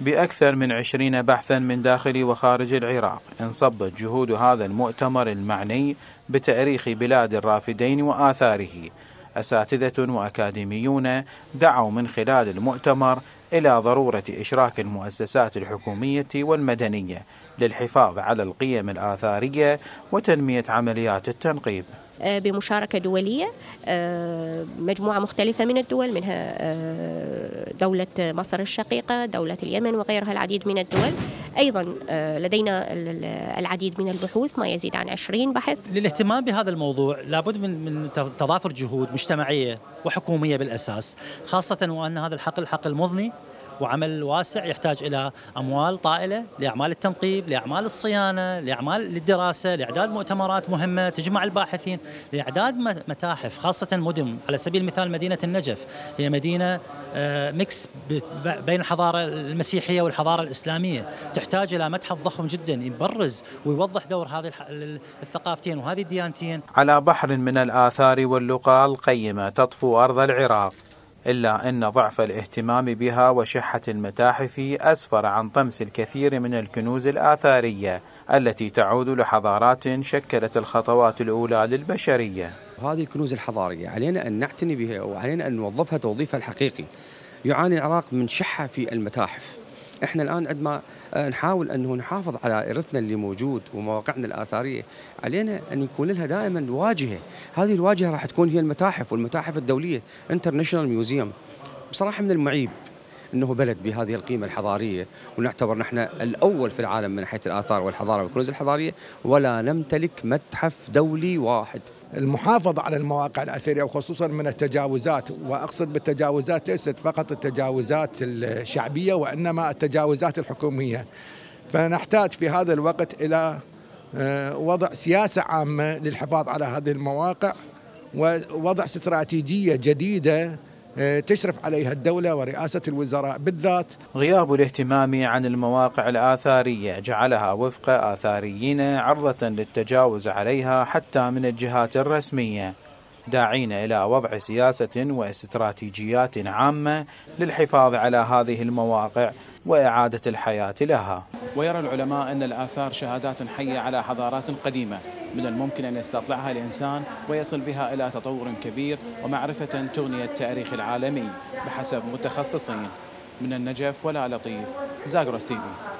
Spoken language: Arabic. بأكثر من 20 بحثا من داخل وخارج العراق، انصبت جهود هذا المؤتمر المعني بتأريخ بلاد الرافدين وآثاره. أساتذة وأكاديميون دعوا من خلال المؤتمر إلى ضرورة إشراك المؤسسات الحكومية والمدنية للحفاظ على القيم الآثارية وتنمية عمليات التنقيب. بمشاركة دولية، مجموعة مختلفة من الدول، منها دولة مصر الشقيقة، دولة اليمن وغيرها العديد من الدول. أيضا لدينا العديد من البحوث، ما يزيد عن 20 بحث. للاهتمام بهذا الموضوع لابد من تضافر جهود مجتمعية وحكومية بالأساس، خاصة وأن هذا الحقل حقل مضني وعمل واسع يحتاج إلى أموال طائلة لأعمال التنقيب، لأعمال الصيانة، لأعمال للدراسة، لإعداد مؤتمرات مهمة تجمع الباحثين، لإعداد متاحف، خاصة مدن. على سبيل المثال مدينة النجف هي مدينة ميكس بين الحضارة المسيحية والحضارة الإسلامية، تحتاج إلى متحف ضخم جدا يبرز ويوضح دور هذه الثقافتين وهذه الديانتين. على بحر من الآثار واللقى القيمة تطفو أرض العراق، إلا أن ضعف الاهتمام بها وشحة المتاحف أسفر عن طمس الكثير من الكنوز الآثارية التي تعود لحضارات شكلت الخطوات الأولى للبشرية. هذه الكنوز الحضارية علينا أن نعتني بها وعلينا أن نوظفها توظيفها الحقيقي. يعاني العراق من شحة في المتاحف. احنا الآن عندما نحاول أنه نحافظ على إرثنا اللي موجود ومواقعنا الآثارية، علينا أن يكون لها دائما واجهة. هذه الواجهة راح تكون هي المتاحف والمتاحف الدولية، انترناشونال ميوزيوم. بصراحة من المعيب أنه بلد بهذه القيمة الحضارية ونعتبر نحن الأول في العالم من ناحية الآثار والحضارة والكنوز الحضارية، ولا نمتلك متحف دولي واحد. المحافظة على المواقع الأثرية وخصوصا من التجاوزات، وأقصد بالتجاوزات ليست فقط التجاوزات الشعبية وإنما التجاوزات الحكومية، فنحتاج في هذا الوقت إلى وضع سياسة عامة للحفاظ على هذه المواقع ووضع استراتيجية جديدة تشرف عليها الدولة ورئاسة الوزراء بالذات. غياب الاهتمام عن المواقع الآثارية جعلها وفق آثاريين عرضة للتجاوز عليها حتى من الجهات الرسمية، داعين إلى وضع سياسة واستراتيجيات عامة للحفاظ على هذه المواقع وإعادة الحياة لها. ويرى العلماء أن الآثار شهادات حية على حضارات قديمة، من الممكن أن يستطلعها الإنسان ويصل بها إلى تطور كبير ومعرفة تغني التاريخ العالمي، بحسب متخصصين. من النجف ولا لطيف، زاغروس TV.